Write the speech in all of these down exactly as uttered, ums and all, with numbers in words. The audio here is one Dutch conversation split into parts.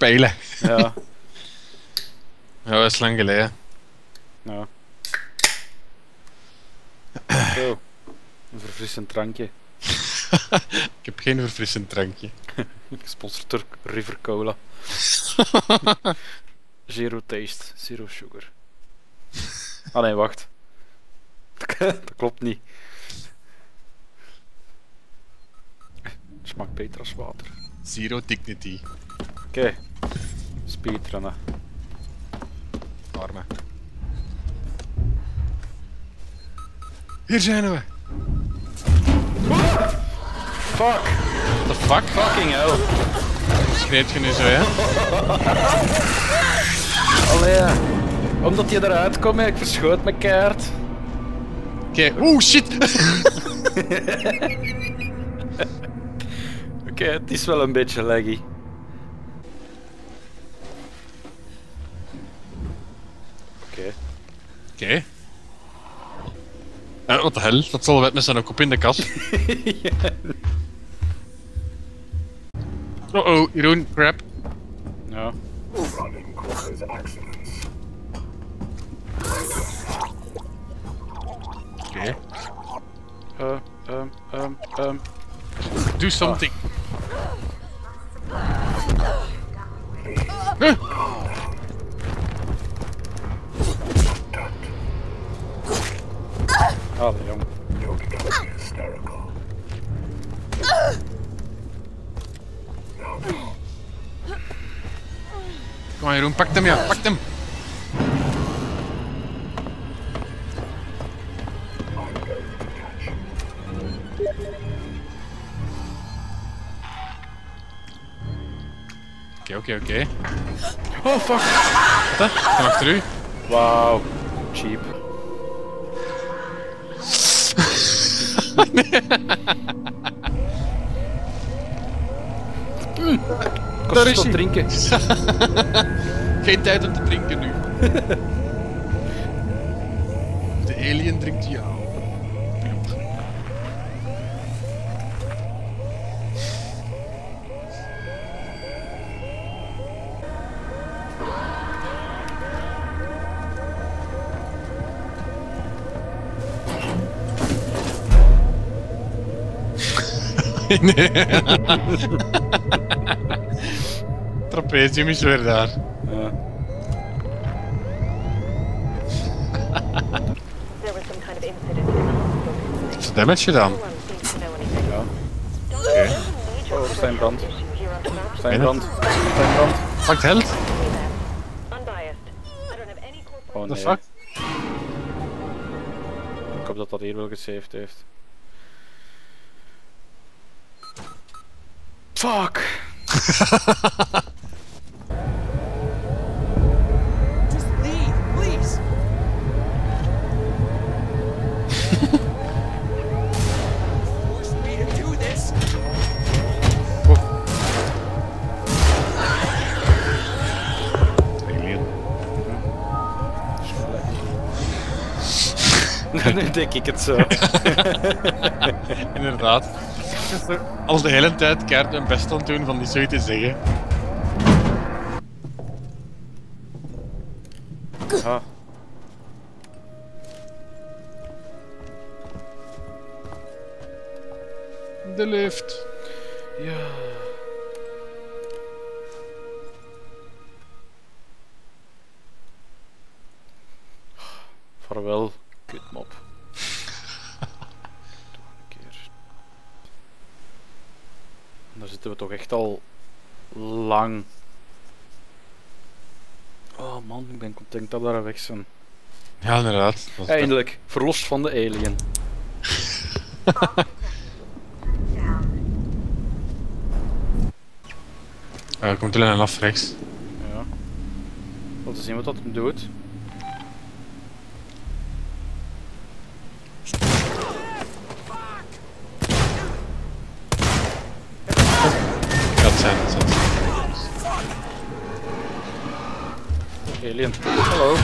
speile. Ja. Ja, ist lang gelegen. Ja. So, ein verfrissend Trankje. Ich heb geen verfrissend Trankje. Gesponsord Turk River Cola. Zero taste, zero sugar. Ah nee, wacht. Dat klopt niet. Het smaakt beter als water. Zero dignity. Oké, okay. Speedrunnen. Arme. Hier zijn we! Fuck! What the fuck? Fucking hell! Schreeuwt je nu zo, hè? Allee, omdat je eruit komt, ik verschoot mijn kaart. Oké, okay. Oeh shit! Oké, okay, het is wel een beetje laggy. Oké. Okay. Oké. Okay. Uh, wat de hel, dat zal wet met zijn kop in de kast. Ja. Oh oh, Jeroen, crap. Ja. Oké. Eh, ehm, ehm, ehm. Do something. Ah. Uh. Oh, the young. You're becoming hysterical. Kom maar, Jeroen, pak hem, ja, pak hem! Oké, oké, oké. Oh, fuck! Wat? Kom achter u. Wauw, cheap. Mm, daar is hij. Drinken. Geen tijd om te drinken nu. De alien drinkt jou. Nee. Trapezium is weer daar. Ja. Wat voor damage gedaan? Ja. Oké. Oh, zijn brand. Zijn brand. Zijn brand. Fuck held. Oh nee. Fuck? Ik hoop dat dat hier wel gesaved heeft. Fuck! Just leave, please! Forced me to do this! Nu denk ik het zo. Inderdaad. Als de hele tijd kaart mijn best aan doen van die zoiets te zeggen. Ah. De lift. Ja. Vaarwel, kutmop. Daar zitten we toch echt al lang. Oh man, ik ben content dat we daar weg zijn. Ja, inderdaad. Eindelijk, dat... verlost van de alien. uh, komt alleen af rechts. Ja. Laten zien wat dat hem doet. Alien. Hallo.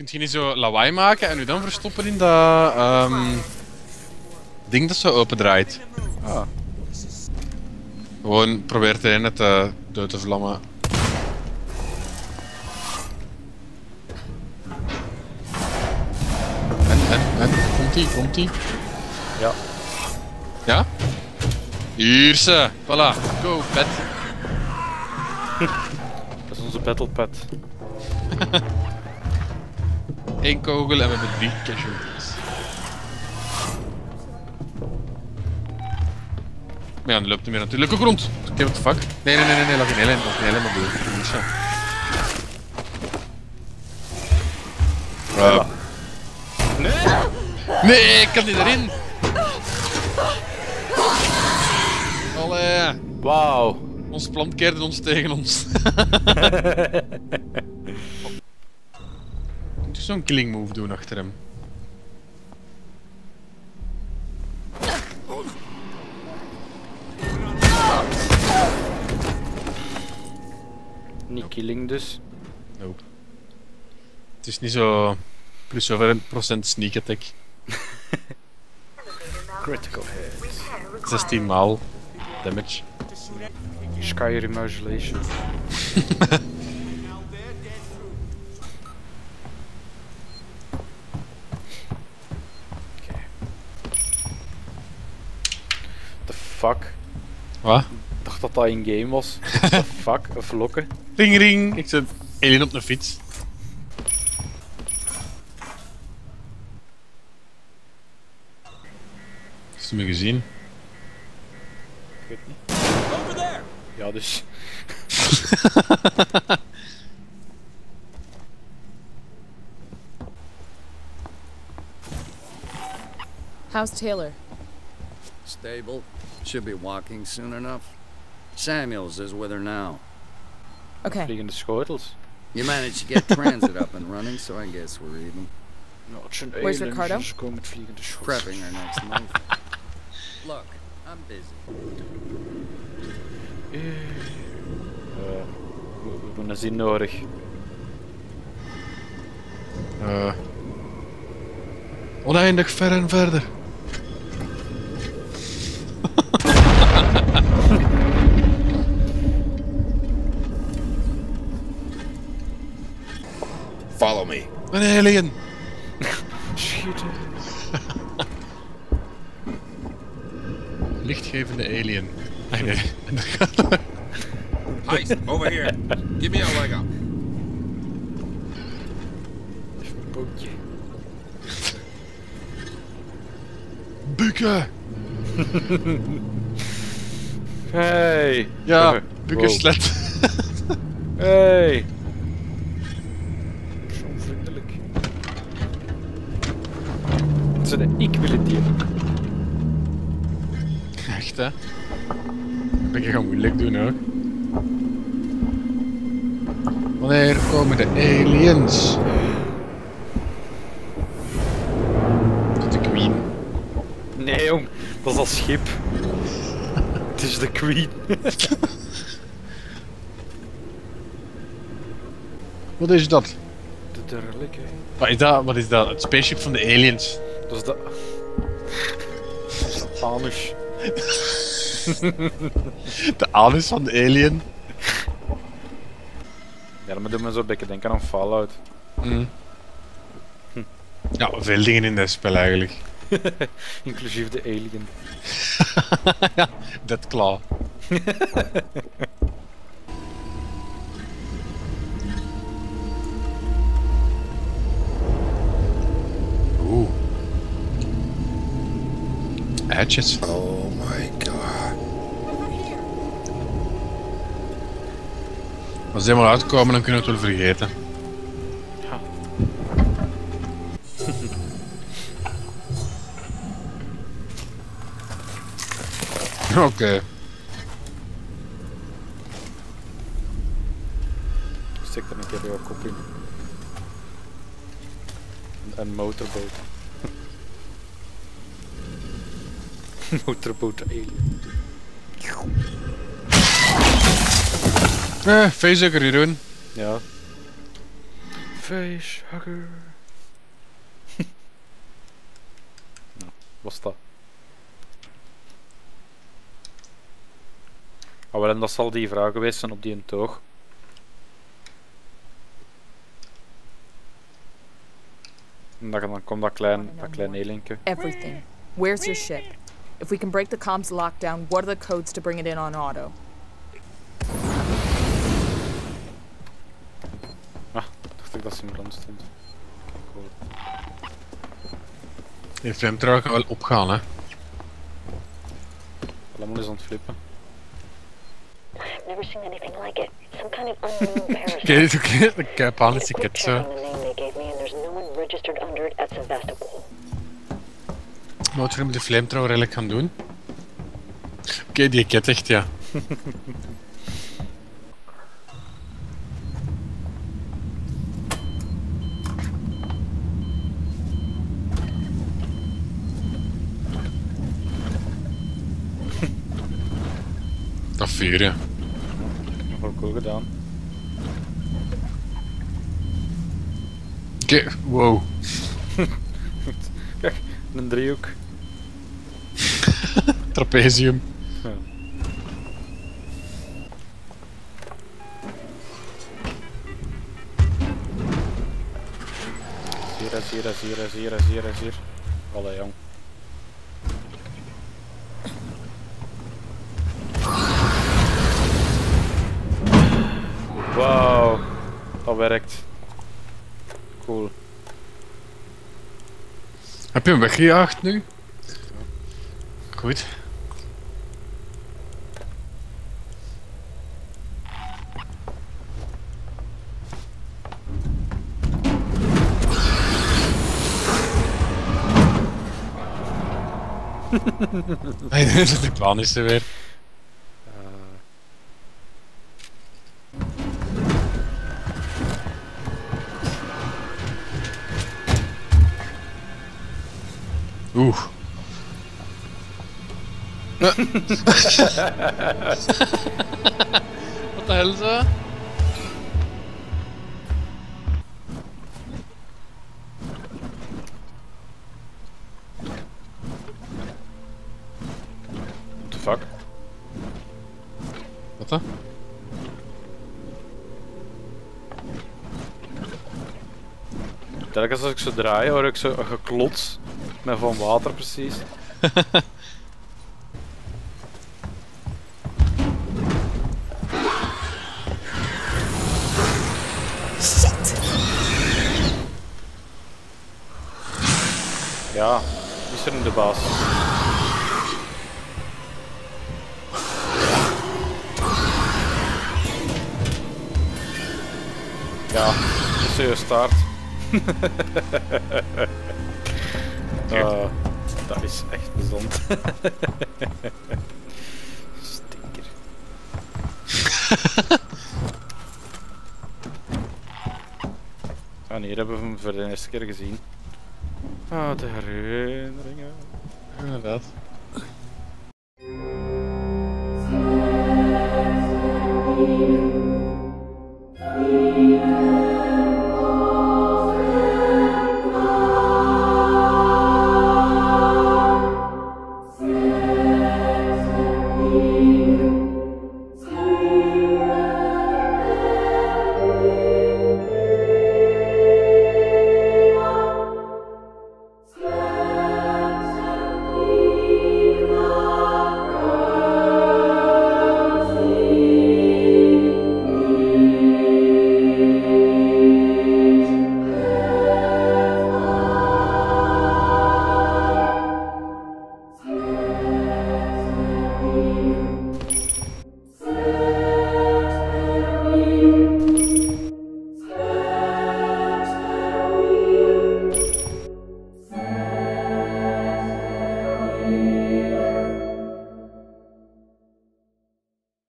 Kunt je niet zo lawaai maken en u dan verstoppen in dat um, ding dat zo opendraait. Ah. Gewoon probeer het erin het uh, dood te vlammen. En, en, en, komt ie, komt ie. Ja. Ja? Hier ze, voilà, go, pet. Dat is onze battle pet. Eén kogel en we hebben drie casualties. Maar ja, die loopt niet meer natuurlijk ook rond. Oké, what the fuck? Nee, nee, nee, nee, nee, laat je helemaal, laat je helemaal doen. Uh. Nee! Nee, ik kan niet erin! Allee! Wauw! Ons plan keerde ons tegen ons. Moet je zo'n killing move doen achter hem? Niet killing dus. Nope. Het is niet zo... plus zoveel een procent sneak attack. Critical hit. zestien maal damage. Skyrim modulation. Okay. The fuck? Wat? Ik dacht dat dat in game was. What the fuck? Een vlokken. Ring ring! Ik zit alien op de fiets. Heeft u me gezien? Ik weet niet. Over there. Ja, dus. How's Taylor? Stable. Should be walking soon enough. Samuels is with her now. Okay. Vliegende schotels. You managed to get transit up and running, so I guess we're even. Where's Ricardo? Prepping her next move. Look, I'm busy. Uh, we hebben een zin nodig. Uh. Oneindig ver en verder. Follow me. Een alien. Schieten. Lichtgevende alien. Ah, nee. Heist, over here. Give me a leg up. Even een bootje. Bukken! Hey! Ja, bukken slet. Hey! Persoonvriendelijk. Het zijn de ik willen dieren. Echt hè? Dat ga ik moeilijk doen hoor. Wanneer komen de aliens? Dat is de Queen. Nee jong, dat is dat schip. Het is de Queen. Wat is dat? De derlijk hè. Wat is dat? Wat is dat? Het spaceship van de aliens. Dat is dat... Dat is dat anus. De anus van de alien. Ja, dat doet me zo een beetje denken aan Fallout. Mm. Hm. Ja, veel dingen in dat spel eigenlijk. Inclusief de alien. Ja, dat klaar. Oeh. Edges. Oh my god. Als ze helemaal uitkomen, dan kunnen we het wel vergeten. Ja. Oké. Okay. Stik er een keer bij jouw kop in. Een motorboot. Motorboot alien. Eh, facehugger hier doen. Ja. Facehugger. وسطى. Ah, wel, en dat zal die vraag geweest zijn op die toog. En dan komt dat klein, dat klein eelinkje. Everything. Where's your ship? If we can break the comms lockdown, what are the codes to bring it in on auto? Ah, dacht ik dat ze in brand stond. Cool. Die flamethrower gaat wel opgaan, hè? Allemaal is aan het flippen. I've never seen anything like it. Some kind of unknown parasite. Okay, it's okay. The cap on is a good sir. The name they gave me, and there's no one registered under it at Sevastopol. Wat we met de flamethrower eigenlijk gaan doen? Oké, okay, die ket echt, ja. Dat vuur, ja. Dat heb ik ook gedaan. Oké, okay, wow. Kijk, een driehoek. Trapezium. Ja. Hier, is hier, is hier, is hier, is hier, is hier. Allee, jong. Wauw, dat werkt. Cool. Heb je hem weggejaagd nu? Goed. De plan is er weer. Oeh. Wat de hel is dat? What the fuck? Wat dan? Telkens als ik ze draai hoor ik ze geklots. Met van water precies. Shit. Ja, wie is er nu de baas? Ja, dat is je staart. Uh, dat is echt bezond. Stinker. Ah, hier hebben we hem voor de eerste keer gezien. Ah, de herinneringen. Inderdaad.